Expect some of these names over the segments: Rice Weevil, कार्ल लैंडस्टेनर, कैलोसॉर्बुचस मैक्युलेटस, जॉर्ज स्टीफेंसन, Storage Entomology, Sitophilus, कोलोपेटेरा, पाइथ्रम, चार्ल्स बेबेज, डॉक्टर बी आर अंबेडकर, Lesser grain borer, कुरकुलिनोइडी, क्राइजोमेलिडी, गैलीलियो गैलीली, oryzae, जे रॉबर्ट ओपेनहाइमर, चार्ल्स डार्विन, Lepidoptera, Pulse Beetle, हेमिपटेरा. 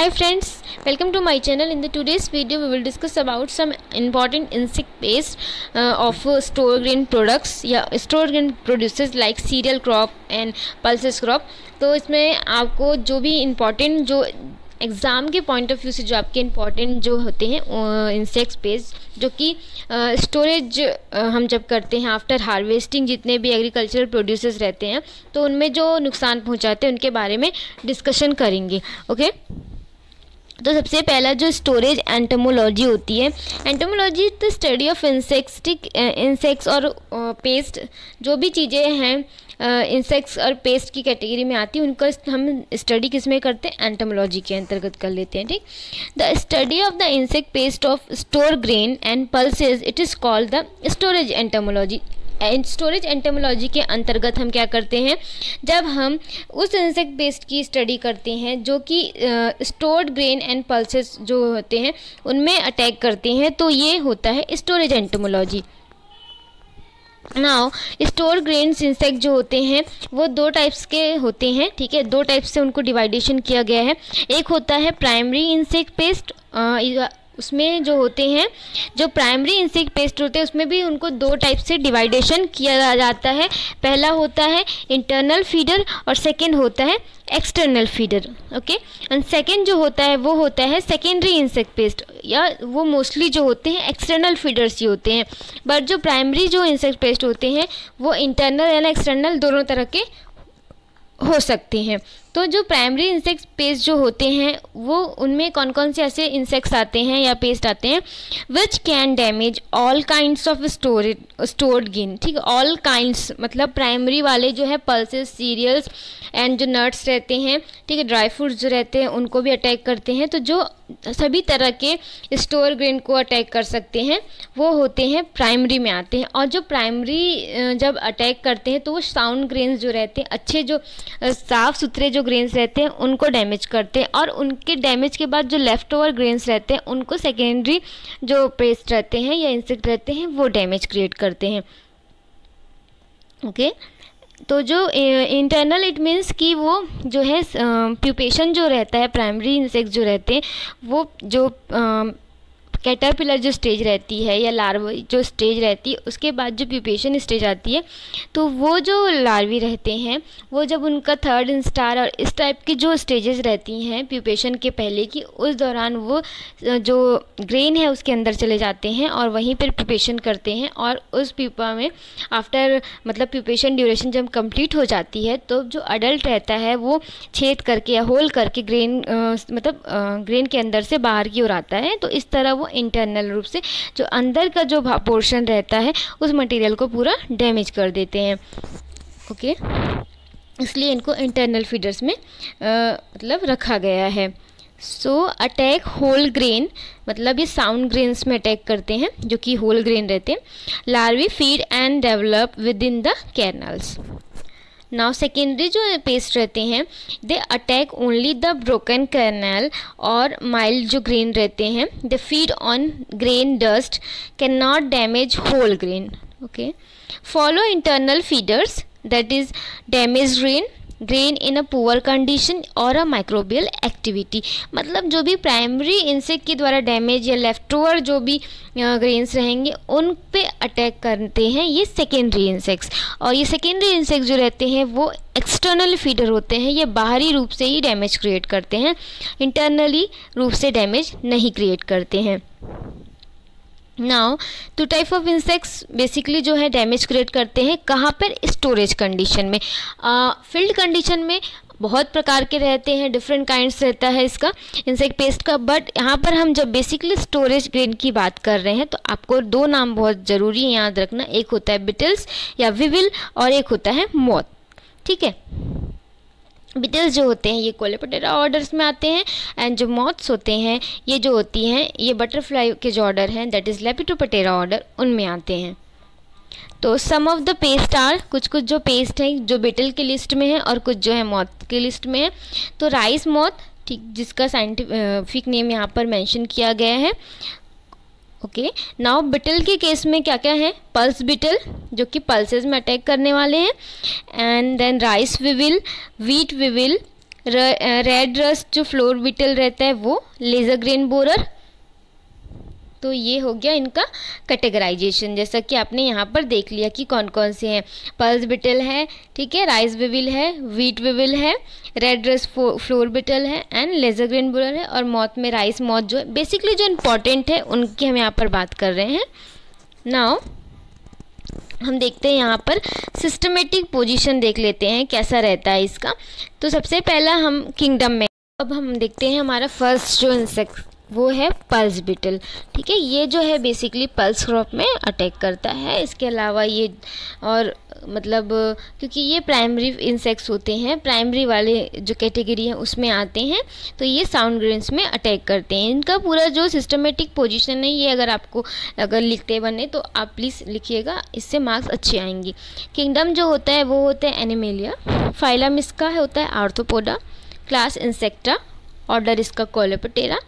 Hi friends, welcome to my channel. In the today's video we will discuss about some important insect pest of store grain products या store grain produces like cereal crop and pulses crop. तो इसमें आपको जो भी important जो exam के point of view से जो आपके इम्पॉर्टेंट जो होते हैं इंसेक्ट पेस्ट जो कि स्टोरेज हम जब करते हैं आफ्टर हार्वेस्टिंग जितने भी एग्रीकल्चरल प्रोड्यूसर्स रहते हैं तो उनमें जो नुकसान पहुंचाते हैं उनके बारे में डिस्कशन करेंगे. ओके, तो सबसे पहला जो स्टोरेज एंटोमोलॉजी होती है, एंटोमोलॉजी तो स्टडी ऑफ इंसेक्ट्स और पेस्ट जो भी चीज़ें हैं इंसेक्ट्स और पेस्ट की कैटेगरी में आती है उनका हम स्टडी किस में करते हैं, एंटोमोलॉजी के अंतर्गत कर लेते हैं. ठीक, the study of the insect pest of store grain and pulses it is called the storage entomology. Storage entomology के अंतर्गत हम क्या करते हैं, जब हम उस इंसेक्ट पेस्ट की स्टडी करते हैं जो कि स्टोर्ड ग्रेन एंड पल्सेस जो होते हैं उनमें अटैक करते हैं तो ये होता है storage entomology. Now store grains insect जो होते हैं वो दो टाइप्स के होते हैं. ठीक है, दो टाइप से उनको डिवाइडेशन किया गया है. एक होता है प्राइमरी इंसेक्ट पेस्ट, उसमें जो होते हैं जो प्राइमरी इंसेक्ट पेस्ट होते हैं उसमें भी उनको दो टाइप से डिवाइडेशन किया जाता है. पहला होता है इंटरनल फीडर और सेकंड होता है external feeder. Okay, and second जो होता है वो होता है सेकेंडरी इंसेक्ट पेस्ट, या वो मोस्टली जो होते हैं एक्सटर्नल फीडर्स ही होते हैं. बट जो प्राइमरी जो इंसेक्ट पेस्ट होते हैं वो इंटरनल या एक्सटर्नल दोनों तरह के हो सकते हैं. तो जो प्राइमरी इंसेक्ट पेस्ट जो होते हैं वो उनमें कौन कौन से ऐसे इंसेक्ट्स आते हैं या पेस्ट आते हैं which can damage all kinds of stored grain. ठीक, ऑल काइंड्स मतलब प्राइमरी वाले जो है पल्सेस सीरियल्स एंड जो नट्स रहते हैं, ठीक है, ड्राई फ्रूट्स जो रहते हैं उनको भी अटैक करते हैं. तो जो सभी तरह के स्टोर ग्रेन को अटैक कर सकते हैं वो होते हैं प्राइमरी में आते हैं. और जो प्राइमरी जब अटैक करते हैं तो वो साउंड ग्रेन्स जो रहते हैं अच्छे जो साफ़ सुथरे जो ग्रेन्स रहते हैं उनको डैमेज करते हैं. और उनके डैमेज के बाद जो लेफ़्ट ओवर ग्रेन्स रहते हैं उनको सेकेंडरी जो पेस्ट रहते हैं या इंसेक्ट रहते हैं वो डैमेज क्रिएट करते हैं. ओके, तो जो इंटरनल इट मीन्स कि वो जो है प्यूपेशन जो रहता है प्राइमरी इंसेक्ट जो रहते हैं वो जो कैटरपिलर जो स्टेज रहती है या लार्वा जो स्टेज रहती है उसके बाद जो प्यूपेशन स्टेज आती है तो वो जो लार्वी रहते हैं वो जब उनका थर्ड इंस्टार और इस टाइप की जो स्टेजेस रहती हैं प्यूपेशन के पहले की उस दौरान वो जो ग्रेन है उसके अंदर चले जाते हैं और वहीं पर प्यूपेशन करते हैं. और उस प्यूपा में आफ्टर मतलब प्यूपेशन ड्यूरेशन जब कंप्लीट हो जाती है तो जो अडल्ट रहता है वो छेद करके या होल करके ग्रेन मतलब ग्रेन के अंदर से बाहर की ओर आता है. तो इस तरह वो इंटरनल रूप से जो अंदर का जो पोर्शन रहता है उस मटेरियल को पूरा डैमेज कर देते हैं. ओके, इसलिए इनको इंटरनल फीडर्स में मतलब रखा गया है. सो अटैक होल ग्रेन मतलब ये साउंड ग्रेन्स में अटैक करते हैं जो कि होल ग्रेन रहते हैं. Larvae feed and develop within the kernels. Now secondary जो पेस्ट रहते हैं they attack only the broken kernel और माइल्ड जो ग्रेन रहते हैं. They feed on grain dust, can not damage whole grain. Okay, follow internal feeders that is damage grain in a poor condition और a microbial activity. मतलब जो भी primary insect के द्वारा डैमेज या लेफ्ट ओवर जो भी ग्रेन्स रहेंगे उन पे अटैक करते हैं ये सेकेंडरी इंसेक्ट्स. और ये सेकेंडरी इंसेक्ट जो रहते हैं वो एक्सटर्नल फीडर होते हैं, ये बाहरी रूप से ही डैमेज क्रिएट करते हैं, इंटरनली रूप से डैमेज नहीं क्रिएट करते हैं. Now two type of insects basically जो है डैमेज क्रिएट करते हैं कहाँ पर, स्टोरेज कंडीशन में. फील्ड कंडीशन में बहुत प्रकार के रहते हैं, डिफरेंट काइंड्स रहता है इसका इंसेक्ट पेस्ट का. बट यहाँ पर हम जब बेसिकली स्टोरेज ग्रेन की बात कर रहे हैं तो आपको दो नाम बहुत ज़रूरी है याद रखना, एक होता है बिटल्स या विविल और एक होता है मॉथ. ठीक है, बिटल्स जो होते हैं ये कोलेप्टेरा ऑर्डर्स में आते हैं एंड जो मॉथ्स होते हैं ये जो होती हैं ये बटरफ्लाई के जो ऑर्डर हैं दैट इज़ लेपिडोप्टेरा ऑर्डर उनमें आते हैं. तो some of the pest are, कुछ जो पेस्ट हैं जो बिटल की लिस्ट में है और कुछ जो है मॉथ की लिस्ट में है. तो राइस मॉथ, ठीक, जिसका साइंटिफिक नेम यहाँ पर मेंशन किया गया है. ओके, नाउ बिटल के केस में क्या क्या है, पल्स बिटल जो कि पल्सेस में अटैक करने वाले हैं and then rice weevil, wheat weevil, red rust जो फ्लोर बीटल रहता है वो लेजर ग्रेन बोरर। तो ये हो गया इनका कैटेगराइजेशन, जैसा कि आपने यहाँ पर देख लिया कि कौन कौन से हैं। पल्स बीटल है, ठीक है, राइस विविल है, व्हीट विविल है, रेड रस्ट फ्लोर बीटल है एंड लेजर ग्रेन बोरर है। और मॉथ में राइस मॉथ जो है, बेसिकली जो इम्पॉर्टेंट है उनकी हम यहाँ पर बात कर रहे हैं। नाउ हम देखते हैं यहाँ पर सिस्टमेटिक पोजीशन देख लेते हैं कैसा रहता है इसका। तो सबसे पहला हम किंगडम में, अब हम देखते हैं हमारा फर्स्ट जो इंसेक्ट वो है पल्स बीटल, ठीक है। ये जो है बेसिकली पल्स क्रॉप में अटैक करता है। इसके अलावा ये और मतलब क्योंकि ये प्राइमरी इंसेक्ट्स होते हैं, प्राइमरी वाले जो कैटेगरी हैं उसमें आते हैं, तो ये साउंड ग्रेन्स में अटैक करते हैं। इनका पूरा जो सिस्टमेटिक पोजीशन है ये अगर आपको अगर लिखते बने तो आप प्लीज़ लिखिएगा, इससे मार्क्स अच्छे आएंगे। किंगडम जो होता है वो होता है एनिमेलिया, फाइलम इसका होता है आर्थ्रोपोडा, क्लास इंसेक्टा, ऑर्डर इसका कोलोपेटेरा,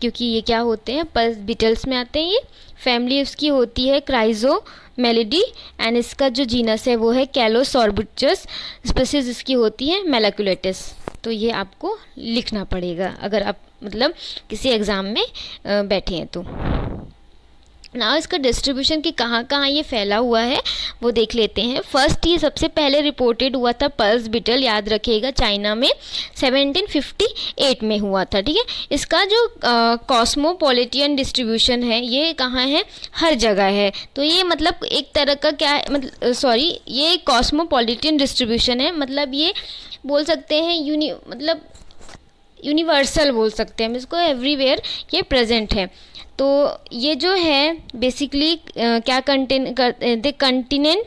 क्योंकि ये क्या होते हैं पल्स बीटल्स में आते हैं। ये फैमिली उसकी होती है क्राइजोमेलिडी एंड इसका जो जीनस है वो है कैलोसॉर्बुचस, स्पीशीज इसकी होती है मैक्युलेटस। तो ये आपको लिखना पड़ेगा अगर आप मतलब किसी एग्ज़ाम में बैठे हैं तो। ना इसका डिस्ट्रीब्यूशन कि कहाँ कहाँ ये फैला हुआ है वो देख लेते हैं। फर्स्ट ये सबसे पहले रिपोर्टेड हुआ था पल्स बीटल, याद रखिएगा चाइना में 1758 में हुआ था, ठीक है। इसका जो कॉस्मोपॉलिटियन डिस्ट्रीब्यूशन है ये कहाँ है, हर जगह है। तो ये मतलब एक तरह का क्या है, मतलब सॉरी ये कॉस्मोपॉलिटियन डिस्ट्रीब्यूशन है, मतलब ये बोल सकते हैं यूनिवर्सल बोल सकते हैं हम इसको, एवरीवेयर ये प्रेजेंट है। तो ये जो है बेसिकली क्या द कंटिनेंट,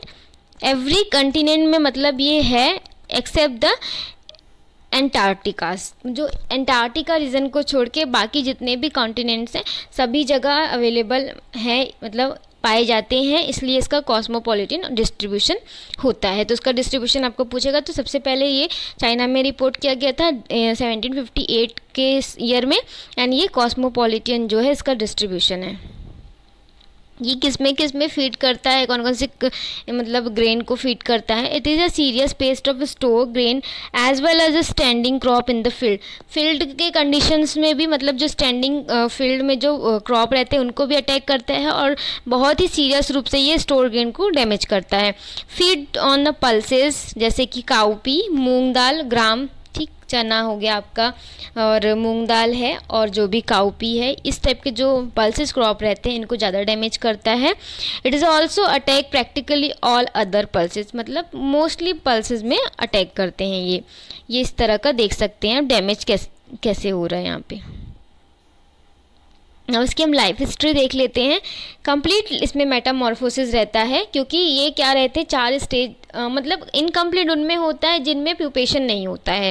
एवरी कंटिनेंट में मतलब ये है एक्सेप्ट द एंटार्क्टिकास, जो एंटार्क्टिका रीजन को छोड़ के बाकी जितने भी कॉन्टिनेंट्स हैं सभी जगह अवेलेबल है, मतलब पाए जाते हैं, इसलिए इसका कॉस्मोपॉलिटन डिस्ट्रीब्यूशन होता है। तो इसका डिस्ट्रीब्यूशन आपको पूछेगा। तो सबसे पहले ये चाइना में रिपोर्ट किया गया था 1758 के ईयर में एंड ये कॉस्मोपॉलिटन जो है इसका डिस्ट्रीब्यूशन है। ये किस में फीड करता है, कौन कौन से मतलब ग्रेन को फीड करता है। It is a serious pest of store grain as well as a standing crop in the field. Field के कंडीशंस में भी मतलब जो स्टैंडिंग फील्ड में जो क्रॉप रहते हैं उनको भी अटैक करता है और बहुत ही सीरियस रूप से ये स्टोर ग्रेन को डैमेज करता है। फीड ऑन द पल्सेस जैसे कि काउपी, मूंग दाल, ग्राम, ठीक, चना हो गया आपका और मूंग दाल है और जो भी काउपी है, इस टाइप के जो पल्सेस क्रॉप रहते हैं इनको ज़्यादा डैमेज करता है। It is also attack practically all other pulses, मतलब मोस्टली पल्सेस में अटैक करते हैं ये इस तरह का देख सकते हैं डैमेज कैसे हो रहा है यहाँ पे। अब इसकी हम लाइफ हिस्ट्री देख लेते हैं। कंप्लीट इसमें मेटामॉर्फोसिस रहता है क्योंकि ये क्या रहते हैं 4 स्टेज, मतलब इनकम्प्लीट उनमें होता है जिनमें प्यूपेशन नहीं होता है,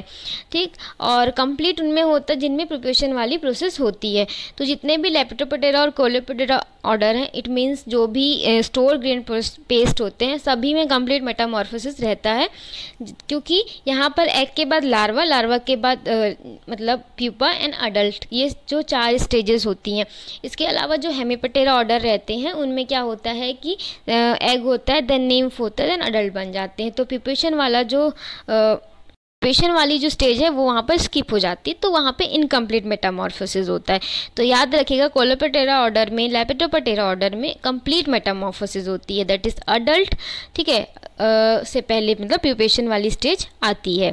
ठीक, और कंप्लीट उनमें होता है जिनमें प्यूपेशन वाली प्रोसेस होती है। तो जितने भी लेपिडोप्टेरा और कोलोपेटेरा ऑर्डर हैं, इट मीन्स जो भी स्टोर ग्रेन पेस्ट होते हैं सभी में कंप्लीट मेटामॉर्फोसिस रहता है, क्योंकि यहाँ पर एग के बाद लार्वा, लार्वा के बाद मतलब प्यूपा एंड अडल्ट, ये जो 4 स्टेजेस होती हैं। इसके अलावा जो हेमिपटेरा ऑर्डर रहते हैं उनमें क्या होता है कि एग होता है, देन निम्फ होता है, देन अडल्ट बन जाते हैं। तो प्यूपेशन वाला जो प्यूपेशन वाली जो स्टेज है वो वहाँ पर स्किप हो जाती है, तो वहाँ पे इनकम्प्लीट मेटामॉर्फोसिस होता है। तो याद रखिएगा कोलोपेटेरा ऑर्डर में, लेपिडोप्टेरा ऑर्डर में कंप्लीट मेटामॉर्फोसिस होती है, दैट इज अडल्ट, ठीक है, से पहले मतलब प्यूपेशन वाली स्टेज आती है।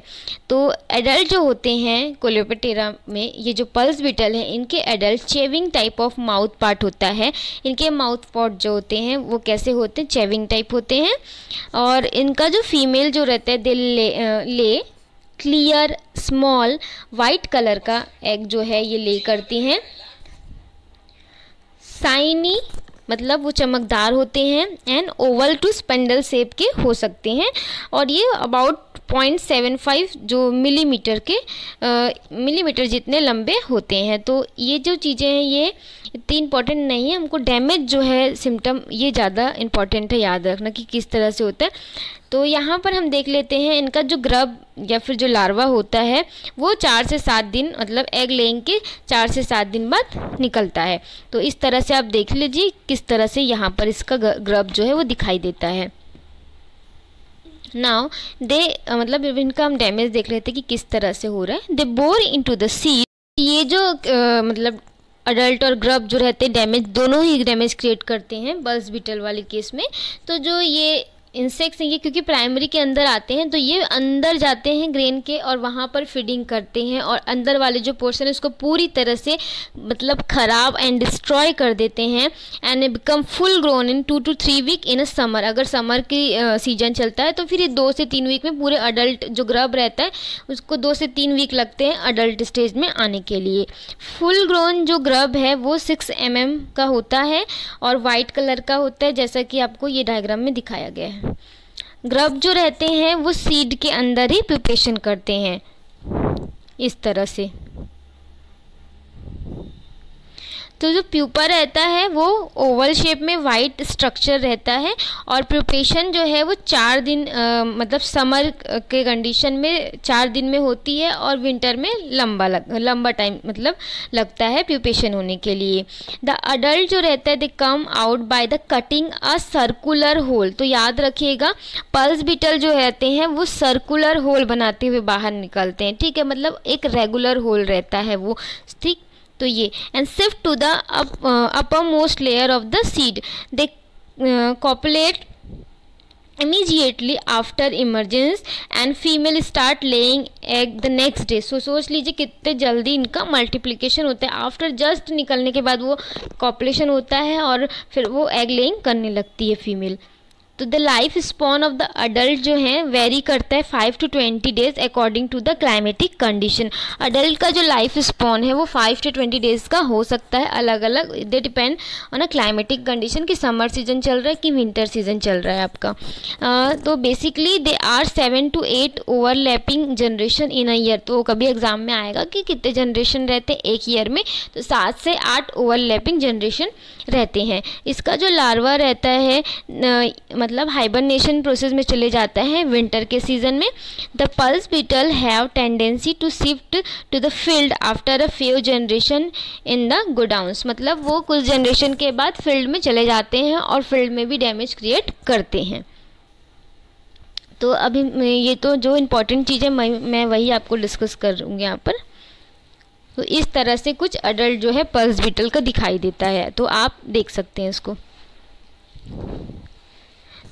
तो एडल्ट जो होते हैं कोलोपेटेरा में, ये जो पल्स बीटल है इनके adult chewing type of mouth part होता है। इनके माउथ पार्ट जो होते हैं वो कैसे होते हैं, चेविंग टाइप होते हैं। और इनका जो फीमेल जो रहता है दिल ले क्लियर स्मॉल वाइट कलर का एग जो है ये ले करती हैं। साइनी मतलब वो चमकदार होते हैं and oval to spindle shape के हो सकते हैं और ये अबाउट 0.75 जो मिलीमीटर के मिलीमीटर जितने लंबे होते हैं। तो ये जो चीज़ें हैं ये इतनी इम्पॉर्टेंट नहीं है, हमको डैमेज जो है सिम्टम ये ज़्यादा इम्पॉर्टेंट है याद रखना कि किस तरह से होता है। तो यहाँ पर हम देख लेते हैं इनका जो ग्रब या फिर जो लार्वा होता है वो 4 से 7 दिन मतलब एग लेइंग के 4 से 7 दिन बाद निकलता है। तो इस तरह से आप देख लीजिए किस तरह से यहाँ पर इसका ग्रब जो है वो दिखाई देता है। नाउ दे मतलब इनका हम डैमेज देख रहे थे कि किस तरह से हो रहा है। They bore into the seed, ये जो मतलब अडल्ट और ग्रब जो रहते हैं डैमेज, दोनों ही डैमेज क्रिएट करते हैं पल्स बीटल वाले केस में। तो जो ये इंसेक्ट्स हैं ये क्योंकि प्राइमरी के अंदर आते हैं तो ये अंदर जाते हैं ग्रेन के और वहाँ पर फीडिंग करते हैं और अंदर वाले जो पोर्शन है उसको पूरी तरह से मतलब ख़राब एंड डिस्ट्रॉय कर देते हैं। And become full grown in 2 to 3 week in a summer. अगर समर की सीजन चलता है तो फिर ये 2 से 3 वीक में पूरे अडल्ट जो ग्रब रहता है उसको 2 से 3 वीक लगते हैं अडल्ट स्टेज में आने के लिए। फुल ग्रोन जो ग्रब है वो 6 mm का होता है और वाइट कलर का होता है जैसा कि आपको ये डायग्राम में दिखाया गया है। ग्रब जो रहते हैं वो सीड के अंदर ही प्यूपेशन करते हैं इस तरह से। तो जो प्यूपा रहता है वो ओवल शेप में वाइट स्ट्रक्चर रहता है और प्यूपेशन जो है वो 4 दिन मतलब समर के कंडीशन में 4 दिन में होती है और विंटर में लंबा टाइम मतलब लगता है प्यूपेशन होने के लिए। द अडल्ट जो रहता है they come out by the cutting a circular hole. तो याद रखिएगा पल्स बीटल जो रहते हैं वो सर्कुलर होल बनाते हुए बाहर निकलते हैं, ठीक है, मतलब एक रेगुलर होल रहता है वो, ठीक। तो ये and shift to the upper most layer of the seed. They copulate immediately after emergence and female start laying egg the next day. So सोच लीजिए कितने जल्दी इनका मल्टीप्लिकेशन होता है। आफ्टर जस्ट निकलने के बाद वो कॉपुलेशन होता है और फिर वो एग लेइंग करने लगती है फीमेल। तो the life span of the adult जो है वेरी करता है 5 to 20 days according to the climatic condition. Adult का जो लाइफ स्पॉन है वो 5 to 20 days का हो सकता है, अलग अलग they depend on a climatic condition कि समर सीजन चल रहा है कि विंटर सीजन चल रहा है आपका। तो basically they are 7 to 8 overlapping generation in a year. तो कभी एग्जाम में आएगा कि कितने जनरेशन रहते हैं एक ईयर में, तो 7 से 8 ओवरलैपिंग जनरेशन रहते हैं। इसका जो लार्वा रहता है मतलब हाइबरनेशन प्रोसेस में चले जाता है विंटर के सीजन में। The pulse beetle have tendency to shift to the field after a few generation in the godowns. मतलब वो कुछ जनरेशन के बाद फील्ड में चले जाते हैं और फील्ड में भी डैमेज क्रिएट करते हैं। तो अभी ये तो जो इम्पोर्टेंट चीज़ें मैं वही आपको डिस्कस करूँगी यहाँ पर। तो इस तरह से कुछ अडल्ट जो है पल्स बीटल का दिखाई देता है, तो आप देख सकते हैं इसको।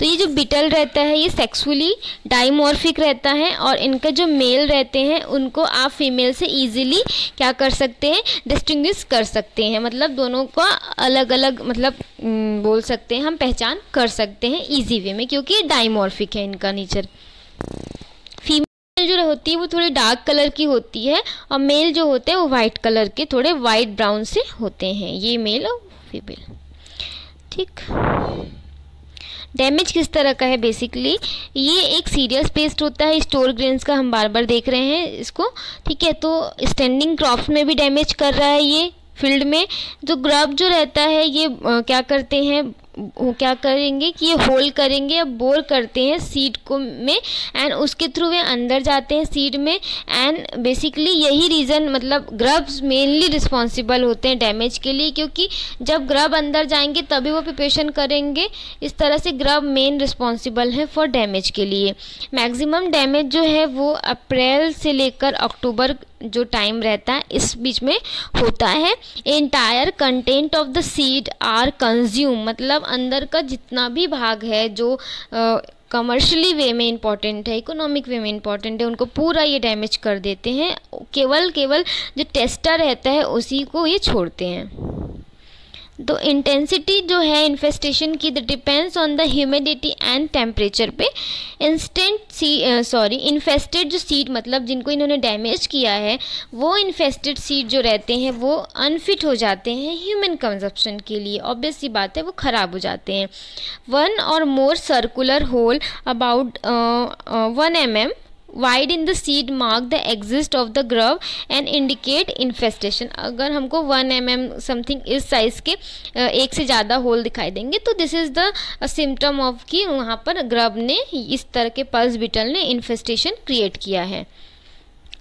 तो ये जो बीटल रहता है ये सेक्सुअली डाइमॉर्फिक रहता है और इनका जो मेल रहते हैं उनको आप फीमेल से इजीली क्या कर सकते हैं, डिस्टिंग्विश कर सकते हैं। मतलब दोनों का अलग अलग मतलब बोल सकते हैं, हम पहचान कर सकते हैं इजी वे में क्योंकि ये डाइमॉर्फिक है इनका नेचर। फीमेल जो होती है वो थोड़ी डार्क कलर की होती है और मेल जो होते हैं वो वाइट कलर के थोड़े वाइट ब्राउन से होते हैं, ये मेल और फीमेल, ठीक। डैमेज किस तरह का है बेसिकली, ये एक सीरियस पेस्ट होता है, स्टोर ग्रेन्स का हम बार बार देख रहे हैं इसको, ठीक है। तो स्टैंडिंग क्रॉप्स में भी डैमेज कर रहा है ये फील्ड में। तो ग्रब जो रहता है ये क्या करते हैं, क्या करेंगे कि ये होल करेंगे या बोर करते हैं सीड को में एंड उसके थ्रू वे अंदर जाते हैं सीड में। एंड बेसिकली यही रीज़न मतलब ग्रब्स मेनली रिस्पॉन्सिबल होते हैं डैमेज के लिए क्योंकि जब ग्रब अंदर जाएंगे तभी वो प्यूपेशन करेंगे। इस तरह से ग्रब मेन रिस्पॉन्सिबल है फॉर डैमेज के लिए। मैक्सिमम डैमेज जो है वो अप्रैल से लेकर अक्टूबर जो टाइम रहता है इस बीच में होता है। Entire content of the seed are consume, मतलब अंदर का जितना भी भाग है जो कमर्शियली वे में इम्पॉर्टेंट है, इकोनॉमिक वे में इम्पॉर्टेंट है, उनको पूरा ये डैमेज कर देते हैं। केवल जो टेस्टा रहता है उसी को ये छोड़ते हैं। तो इंटेंसिटी जो है इन्फेस्टेशन की the depends on the humidity and temperature पे। इन्फेस्टेड जो सीड मतलब जिनको इन्होंने डैमेज किया है वो इन्फेस्टेड सीड जो रहते हैं वो अनफिट हो जाते हैं ह्यूमन कंजप्शन के लिए, ऑब्वियस सी बात है वो ख़राब हो जाते हैं। 1 or more circular hole about 1 mm wide in the seed mark the exist of the grub and indicate infestation. अगर हमको 1 mm समथिंग इस साइज़ के एक से ज़्यादा होल दिखाई देंगे तो this is the symptom of कि वहाँ पर ग्रब ने इस तरह के पल्स बीटल ने इन्फेस्टेशन क्रिएट किया है।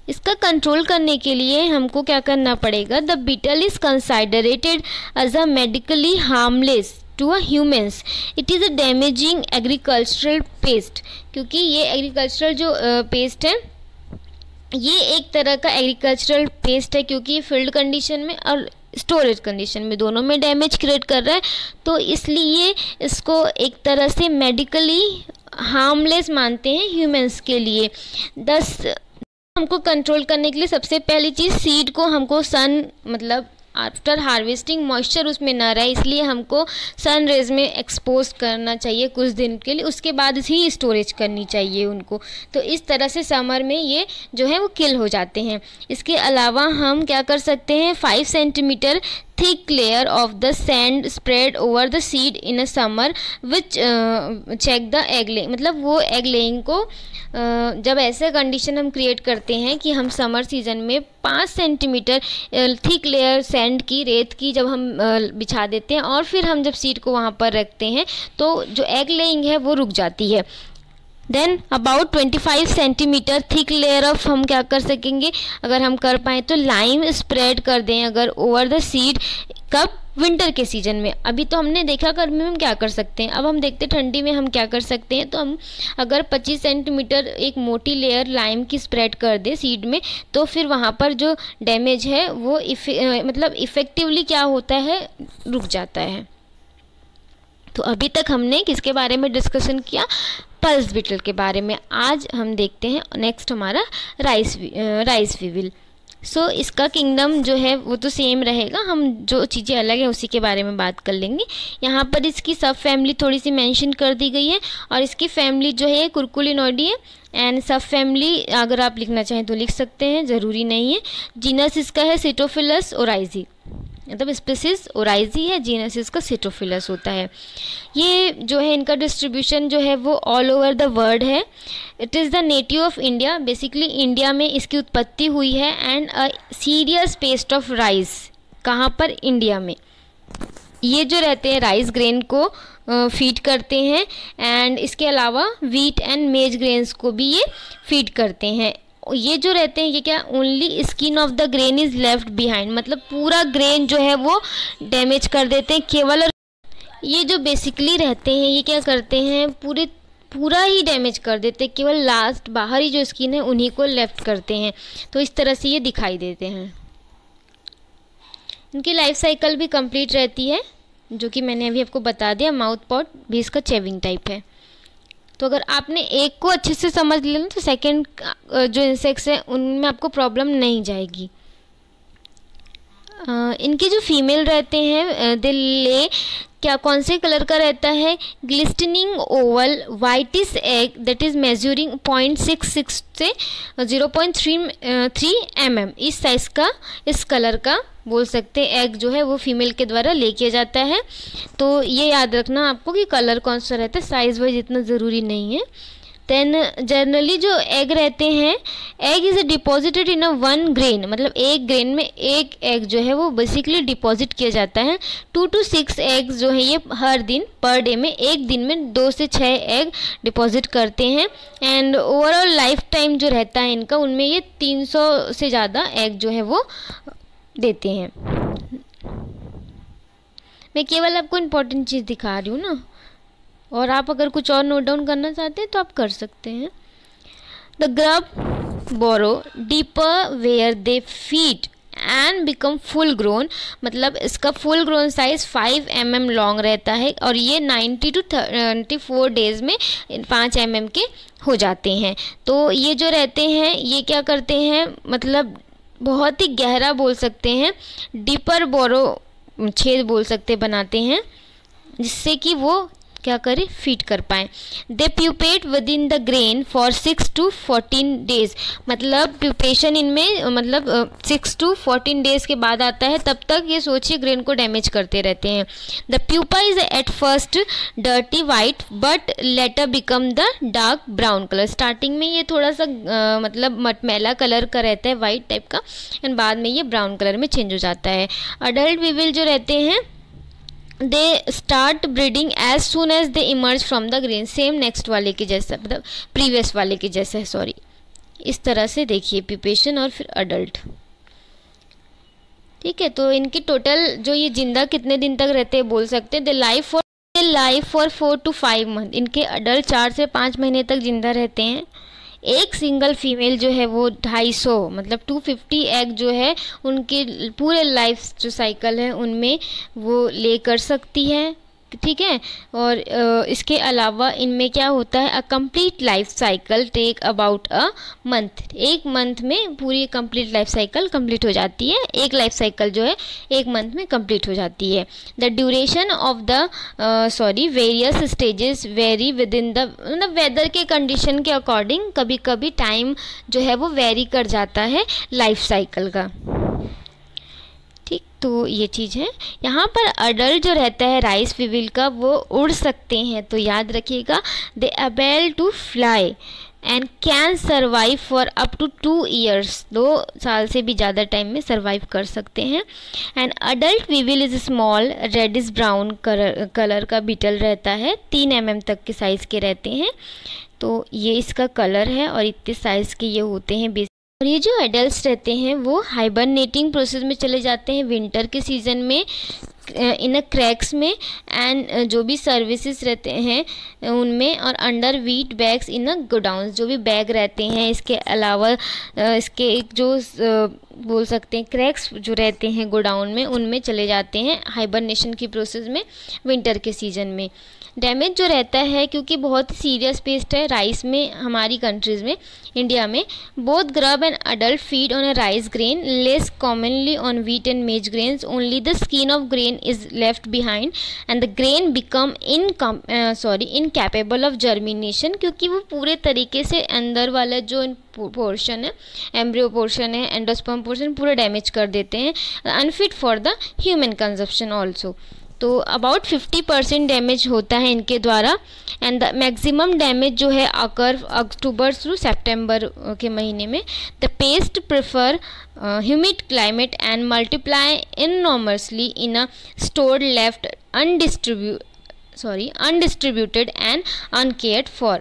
इसका कंट्रोल करने के लिए हमको क्या करना पड़ेगा, the beetle is considerated as a medically harmless to humans. It is a damaging agricultural pest, क्योंकि ये agricultural जो pest है ये एक तरह का agricultural pest है, क्योंकि ये field condition में और स्टोरेज कंडीशन में दोनों में डैमेज क्रिएट कर रहा है, तो इसलिए इसको एक तरह से मेडिकली हार्मलेस मानते हैं ह्यूमंस के लिए. दस हमको कंट्रोल करने के लिए सबसे पहली चीज़ सीड को हमको सन मतलब आफ्टर हार्वेस्टिंग मॉइस्चर उसमें ना रहे, इसलिए हमको सन रेज में एक्सपोज करना चाहिए कुछ दिन के लिए, उसके बाद ही स्टोरेज करनी चाहिए उनको. तो इस तरह से समर में ये जो है वो किल हो जाते हैं. इसके अलावा हम क्या कर सकते हैं, 5 centimetre thick layer of the sand spread over the seed in a summer which check the egg laying. मतलब वो egg laying को जब ऐसे कंडीशन हम क्रिएट करते हैं कि हम समर सीजन में 5 सेंटीमीटर थिक लेयर सैंड की रेत की जब हम बिछा देते हैं और फिर हम जब सीड को वहाँ पर रखते हैं तो जो egg laying है वो रुक जाती है. Then about 25 centimetre thick layer of हम क्या कर सकेंगे, अगर हम कर पाएँ तो लाइम स्प्रेड कर दें अगर ओवर द सीड. कब, विंटर के सीजन में. अभी तो हमने देखा गर्मी में हम क्या कर सकते हैं, अब हम देखते हैं ठंडी में हम क्या कर सकते हैं. तो हम अगर 25 सेंटीमीटर एक मोटी लेयर लाइम की स्प्रेड कर दे सीड में तो फिर वहाँ पर जो डैमेज है वो मतलब इफ़ेक्टिवली क्या होता है, रुक जाता है. तो अभी तक हमने किसके बारे में डिस्कशन किया, पल्स बीटल के बारे में. आज हम देखते हैं नेक्स्ट हमारा राइस वीविल. सो इसका किंगडम जो है वो तो सेम रहेगा, हम जो चीज़ें अलग हैं उसी के बारे में बात कर लेंगे. यहाँ पर इसकी सब फैमिली थोड़ी सी मेंशन कर दी गई है और इसकी फैमिली जो है कुरकुलिनोइडी है एंड सब फैमिली अगर आप लिखना चाहें तो लिख सकते हैं, ज़रूरी नहीं है. जीनस इसका है सिटोफिलस ओराइजी, मतलब स्पीसीज ओराइजी है, जीनस इसका सिटोफिलस होता है. ये जो है इनका डिस्ट्रीब्यूशन जो है वो ऑल ओवर द वर्ल्ड है. It is the native of India, basically India में इसकी उत्पत्ति हुई है and a serious pest of rice. कहाँ पर, इंडिया में. ये जो रहते हैं राइस ग्रेन को फीड करते हैं एंड इसके अलावा व्हीट एंड मेज ग्रेन्स को भी ये फीड करते हैं. ये जो रहते हैं ये क्या, only skin of the grain is left behind, मतलब पूरा ग्रेन जो है वो डैमेज कर देते हैं केवल. और ये जो बेसिकली रहते हैं ये क्या करते हैं, पूरा ही डैमेज कर देते हैं, केवल लास्ट बाहरी जो स्किन है उन्हीं को लेफ्ट करते हैं. तो इस तरह से ये दिखाई देते हैं. इनकी लाइफ साइकिल भी कंप्लीट रहती है जो कि मैंने अभी आपको बता दिया. माउथ पॉट भी इसका चेविंग टाइप है. तो अगर आपने एक को अच्छे से समझ लिया ना तो सेकेंड जो इंसेक्ट्स हैं उनमें आपको प्रॉब्लम नहीं जाएगी. इनके जो फीमेल रहते हैं दे ले क्या कौन से कलर का रहता है, glistening oval whitish egg that is measuring 0.66 से 0.33 mm इस साइज़ का, इस कलर का बोल सकते हैं एग जो है वो फीमेल के द्वारा ले किया जाता है. तो ये याद रखना आपको कि कलर कौन सा रहता है, साइज़ वाइज इतना ज़रूरी नहीं है. देन जनरली जो एग रहते हैं, egg is deposited in a one grain, मतलब एक ग्रेन में एक एग जो है वो बेसिकली डिपॉजिट किया जाता है. 2 to 6 एग्स जो है ये हर दिन पर डे में, एक दिन में 2 से 6 एग डिपॉजिट करते हैं. एंड ओवरऑल लाइफ टाइम जो रहता है इनका उनमें ये 300 से ज़्यादा एग जो है वो देते हैं. मैं केवल आपको इम्पोर्टेंट चीज़ दिखा रही हूँ ना, और आप अगर कुछ और नोट डाउन करना चाहते हैं तो आप कर सकते हैं. The grub burrow deeper where they feed and become full grown, मतलब इसका full grown size 5 mm long रहता है और ये 90 to 24 डेज़ में 5 mm के हो जाते हैं. तो ये जो रहते हैं ये क्या करते हैं, मतलब बहुत ही गहरा बोल सकते हैं, डीपर बोरो छेद बोल सकते बनाते हैं जिससे कि वो क्या करें, फीड कर पाएँ. They pupate within the grain for 6 to 14 days, मतलब प्यूपेशन इनमें मतलब 6 to 14 डेज के बाद आता है, तब तक ये सोचिए ग्रेन को डैमेज करते रहते हैं. The pupa is at first dirty white but later become the dark brown colour. Starting में ये थोड़ा सा मतलब मटमैला कलर का रहता है, वाइट टाइप का, एंड बाद में ये ब्राउन कलर में चेंज हो जाता है. अडल्ट वीविल जो रहते हैं they start breeding as soon as they emerge from the grain, same next वाले के जैसा, मतलब प्रीवियस वाले के जैसा है, सॉरी. इस तरह से देखिए प्यूपेशन और फिर अडल्ट, ठीक है. तो इनकी टोटल जो ये जिंदा कितने दिन तक रहते हैं बोल सकते हैं, they life for will live for 4 to 5 months. इनके अडल्ट 4 से 5 महीने तक जिंदा रहते हैं. एक सिंगल फीमेल जो है वो 250 मतलब 250 एग जो है उनके पूरे लाइफ जो साइकिल है उनमें वो ले कर सकती है. ठीक है. और इसके अलावा इनमें क्या होता है, a complete life cycle take about a month. 1 month में पूरी कंप्लीट लाइफ साइकिल कंप्लीट हो जाती है. एक लाइफ साइकिल जो है 1 मंथ में कंप्लीट हो जाती है. The duration of the various stages vary within the मतलब वेदर के कंडीशन के अकॉर्डिंग कभी कभी टाइम जो है वो वेरी कर जाता है लाइफ साइकिल का. ठीक, तो ये चीज़ है. यहाँ पर अडल्ट जो रहता है राइस वीविल का वो उड़ सकते हैं, तो याद रखिएगा they able to fly and can survive for up to 2 years. 2 साल से भी ज़्यादा टाइम में सर्वाइव कर सकते हैं. And adult weevil is small reddish brown colour का बीटल रहता है. 3 mm तक के साइज़ के रहते हैं. तो ये इसका कलर है और इतने साइज़ के ये होते हैं. और ये जो एडल्ट्स रहते हैं वो हाइबरनेटिंग प्रोसेस में चले जाते हैं विंटर के सीज़न में इन क्रैक्स में एंड जो भी सर्विसेज रहते हैं उनमें, और under wheat bags in godowns जो भी बैग रहते हैं. इसके अलावा इसके एक जो बोल सकते हैं क्रैक्स जो रहते हैं गोडाउन में उनमें चले जाते हैं हाइबरनेशन की प्रोसेस में विंटर के सीज़न में. डैमेज जो रहता है क्योंकि बहुत सीरियस पेस्ट है राइस में हमारी कंट्रीज़ में इंडिया में. Both grub and adult feed on a rice grain less commonly on wheat and maize grains. Only the skin of grain is left behind and the grain become incapable of germination. क्योंकि वो पूरे तरीके से अंदर वाला जो portion है embryo portion है एंडोस्पर्म पोर्शन पूरा डैमेज कर देते हैं. Unfit for the human consumption also. तो अबाउट 50% डैमेज होता है इनके द्वारा. एंड द मैक्सिमम डैमेज जो है आकर अक्टूबर थ्रू सितंबर के महीने में. The pest prefer humid climate and multiply enormously in a stored left undistributed and uncared for.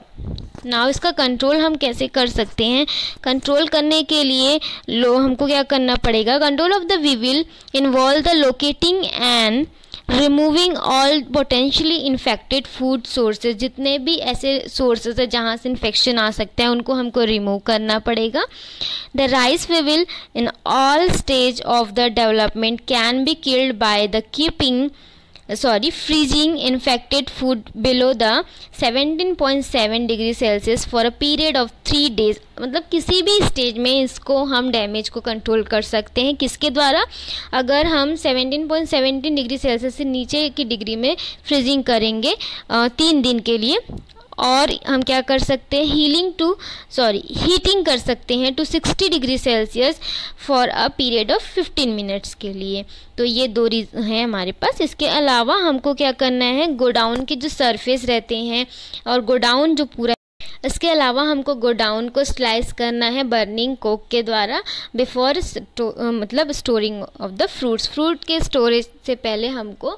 Now इसका कंट्रोल हम कैसे कर सकते हैं. कंट्रोल करने के लिए हमको क्या करना पड़ेगा. Control of the weevil involve the locating and removing all potentially infected food sources. जितने भी ऐसे सोर्सेज हैं जहाँ से इन्फेक्शन आ सकते हैं उनको हमको रिमूव करना पड़ेगा. The rice weevil in all stage of the development can be killed by the keeping freezing infected food below the 17.7 degree Celsius for a period of 3 days. मतलब किसी भी स्टेज में इसको हम डैमेज को कंट्रोल कर सकते हैं. किसके द्वारा, अगर हम 17.17 डिग्री सेल्सियस से नीचे की डिग्री में फ्रीजिंग करेंगे 3 दिन के लिए. और हम क्या कर सकते हैं, हीटिंग कर सकते हैं to 60 degree Celsius for a period of 15 minutes के लिए. तो ये 2 रीज़न हैं हमारे पास. इसके अलावा हमको क्या करना है, गोडाउन के जो सरफेस रहते हैं और गोडाउन जो पूरा, इसके अलावा हमको गोडाउन को स्लाइस करना है बर्निंग कोक के द्वारा बिफोर मतलब storing of the fruits. Fruit के स्टोरेज से पहले हमको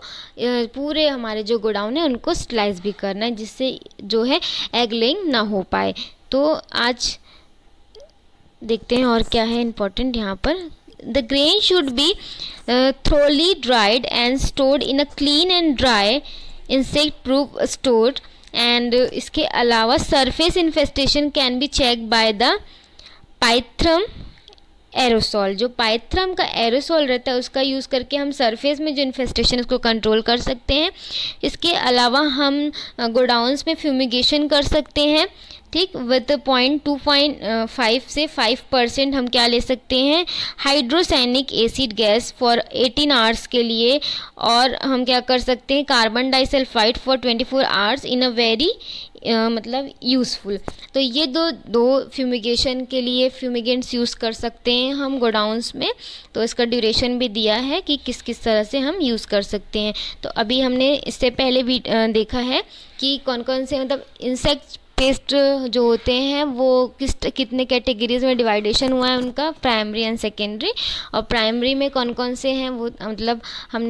पूरे हमारे जो गोडाउन है उनको स्लाइस भी करना है जिससे जो है एग लेइंग ना हो पाए. तो आज देखते हैं और क्या है इम्पोर्टेंट यहाँ पर. The grain should be thoroughly dried and stored in a clean and dry insect proof store. And इसके अलावा surface infestation can be check by the पाइथ्रम aerosol. जो पाइथ्रम का एरोसॉल रहता है उसका यूज़ करके हम सरफेस में जो इन्फेस्टेशन उसको कंट्रोल कर सकते हैं. इसके अलावा हम गोडाउन्स में फ्यूमिगेशन कर सकते हैं. ठीक, विद 0.25 से 5% हम क्या ले सकते हैं, hydrocyanic acid gas for 18 hours के लिए. और हम क्या कर सकते हैं, carbon disulphide for 24 hours in a very मतलब यूज़फुल. तो ये दो फ्यूमिगेशन के लिए फ्यूमिगेंट्स यूज़ कर सकते हैं हम गोडाउन्स में. तो इसका ड्यूरेशन भी दिया है कि किस किस तरह से हम यूज़ कर सकते हैं. तो अभी हमने इससे पहले भी देखा है कि कौन कौन से मतलब इंसेक्ट पेस्ट जो होते हैं वो कितने कैटेगरीज में डिवाइडेशन हुआ है उनका, प्राइमरी एंड सेकेंडरी. और प्राइमरी में कौन कौन से हैं वो मतलब हम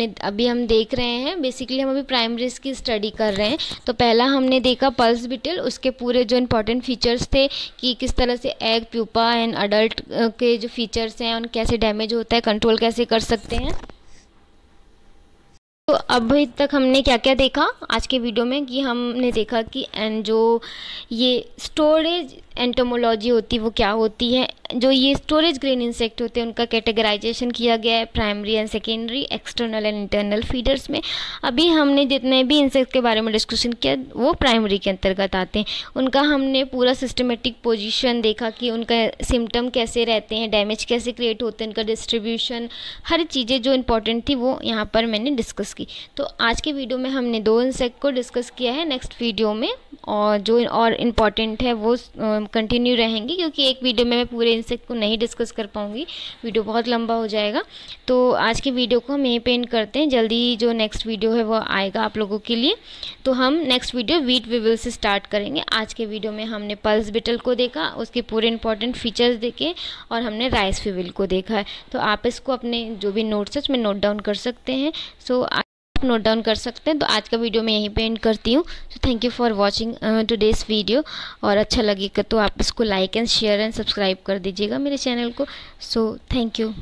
देख रहे हैं. बेसिकली हम अभी प्राइमरीज की स्टडी कर रहे हैं. तो पहला हमने देखा पल्स बीटल, उसके पूरे जो इंपॉर्टेंट फीचर्स थे कि किस तरह से एग प्यूपा एंड अडल्ट के जो फीचर्स हैं उन कैसे डैमेज होता है, कंट्रोल कैसे कर सकते हैं. तो अभी तक हमने क्या क्या देखा आज के वीडियो में कि हमने देखा कि जो ये स्टोरेज एंटोमोलॉजी होती है वो क्या होती है, जो ये स्टोरेज ग्रेन इंसेक्ट होते हैं उनका कैटेगराइजेशन किया गया है primary and secondary, external and internal feeders में। अभी हमने जितने भी इंसेक्ट के बारे में डिस्कशन किया वो प्राइमरी के अंतर्गत आते हैं। उनका हमने पूरा सिस्टमेटिक पोजीशन देखा कि उनका सिम्टम कैसे रहते हैं, डैमेज कैसे क्रिएट होते हैं, उनका डिस्ट्रीब्यूशन, हर चीज़ें जो इंपॉर्टेंट थी वो यहाँ पर मैंने डिस्कस की। तो आज के वीडियो में हमने 2 इंसेक्ट को डिस्कस किया है, नेक्स्ट वीडियो में और जो और इम्पॉर्टेंट है वो कंटिन्यू रहेंगी क्योंकि एक वीडियो में मैं पूरे इंसेक्ट को नहीं डिस्कस कर पाऊँगी, वीडियो बहुत लंबा हो जाएगा। तो आज की वीडियो को हम यहीं पे एंड करते हैं, जल्दी जो नेक्स्ट वीडियो है वो आएगा आप लोगों के लिए। तो हम नेक्स्ट वीडियो वीट विविल से स्टार्ट करेंगे। आज के वीडियो में हमने पल्स बीटल को देखा, उसके पूरे इंपॉर्टेंट फीचर्स देखे और हमने राइस वीविल को देखा है। तो आप इसको अपने जो भी नोट्स है उसमें नोट डाउन कर सकते हैं, सो आप नोट डाउन कर सकते हैं। तो आज का वीडियो मैं यहीं पे एंड करती हूँ। So thank you for watching today's video, और अच्छा लगेगा तो आप इसको like and share and subscribe कर दीजिएगा मेरे चैनल को। So thank you.